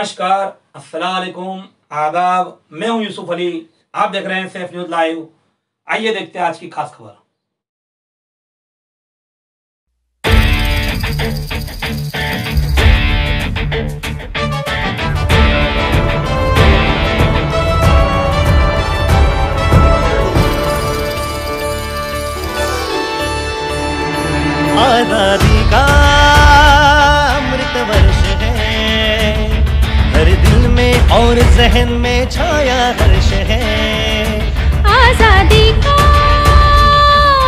नमस्कार, अस्सलाम वालेकुम, आदाब। मैं हूं यूसुफ अली, आप देख रहे हैं सैफ न्यूज़ लाइव। आइए देखते हैं आज की खास खबर। आजादी का अमृत वर्ष है, हर दिल में और जहन में छाया हर्ष है। आजादी का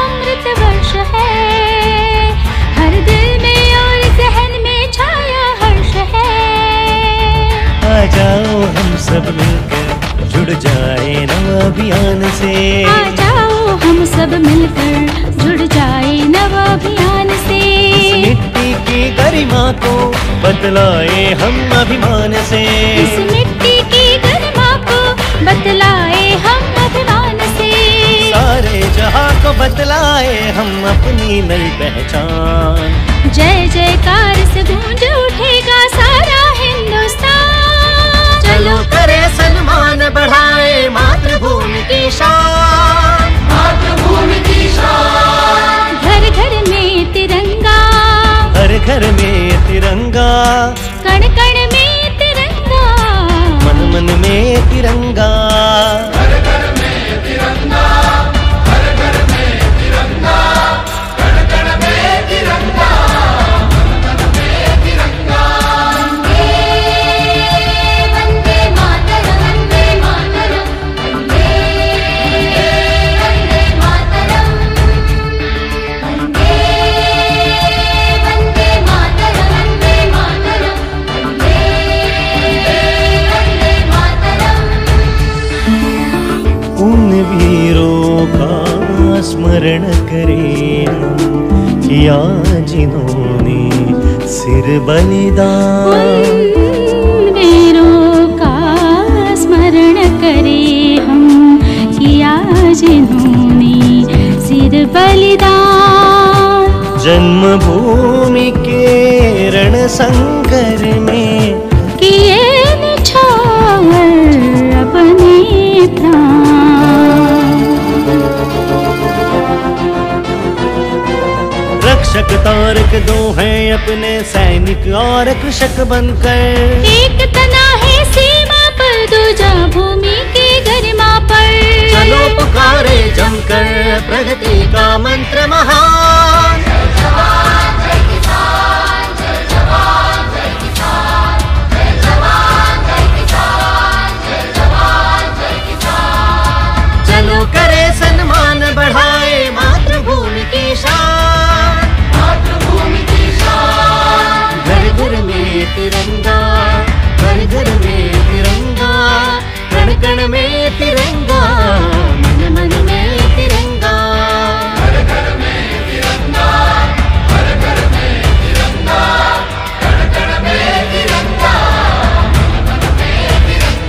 अमृत वर्ष है, हर दिल में और जहन में छाया हर्ष है। आ जाओ हम सब मिलकर जुड़ जाए नवा अभियान से। आ जाओ हम सब मिलकर जुड़ जाए नवा अभियान से। इस मिट्टी की गरिमा को बतलाए हम अभिमान से। इस मिट्टी की गरिमा को बतलाए हम अभिमान से। सारे जहां को बतलाए हम अपनी नई पहचान। जय जयकार से गूंज उठेगा सारा हिंदुस्तान। चलो करे सम्मान, बढ़ाए मातृभूमि की शान। मातृभूमि की शान, घर में तिरंगा, कण कण में तिरंगा, मन मन में तिरंगा, घर घर में तिरंगा, घर घर में तिरंगा, कण कण में तिरंगा, मन मन में तिरंगा। वंदे वंदे मातरम, वंदे मातरम, वंदे वंदे मातरम, स्मरण करें किया जिन्होंने सिर बलिदान। वीरों का स्मरण करें हम किया जिन्होंने सिर बलिदान। जन्मभूमि के रण संकर में किए निछावर अपने प्राण। रक्षक तारक दो हैं अपने सैनिक और कृषक बनकर। एक तना है सीमा पर, दूजा भूमि की गरिमा पर। चलो पुकारे जमकर प्रगति का मंत्र महान। जय जवान जय किसान, जय जवान जय किसान, जय जवान जय किसान, जय जवान जय किसान। चलो करे सम्मान, बढ़ाए मातृभूमि की शान। तिरंगा, घर घर में तिरंगा, कण कण में तिरंगा, मन मन में तिरंगा, घर घर में तिरंगा, घर घर में तिरंगा, कण कण में तिरंगा, मन मन में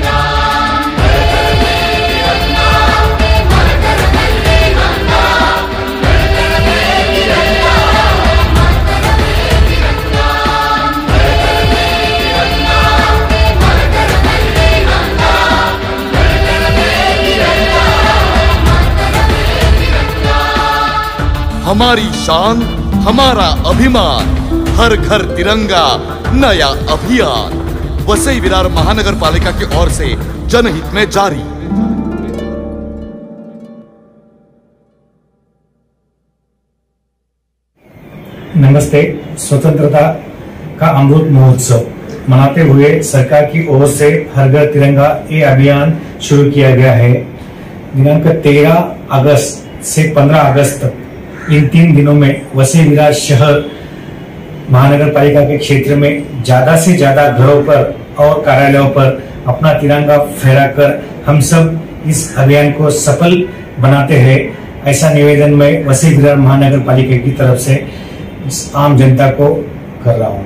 तिरंगा, घर घर में तिरंगा, घर घर में तिरंगा, घर घर में तिरंगा, घर घर में तिरंगा। हमारी शान, हमारा अभिमान, हर घर तिरंगा, नया अभियान। वसई विरार महानगर पालिका की ओर से जनहित में जारी। नमस्ते। स्वतंत्रता का अमृत महोत्सव मनाते हुए सरकार की ओर से हर घर तिरंगा ये अभियान शुरू किया गया है। दिनांक 13 अगस्त से 15 अगस्त तक इन 3 दिनों में वसई विरार शहर महानगर पालिका के क्षेत्र में ज्यादा से ज्यादा घरों पर और कार्यालयों पर अपना तिरंगा फहराकर हम सब इस अभियान को सफल बनाते हैं। ऐसा निवेदन मैं वसई विरार महानगर पालिका की तरफ से आम जनता को कर रहा हूँ।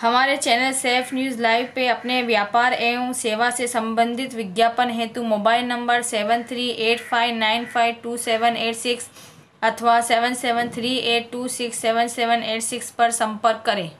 हमारे चैनल सैफ न्यूज़ लाइव पे अपने व्यापार एवं सेवा से संबंधित विज्ञापन हेतु मोबाइल नंबर 7385952786 अथवा 7738267786 पर संपर्क करें।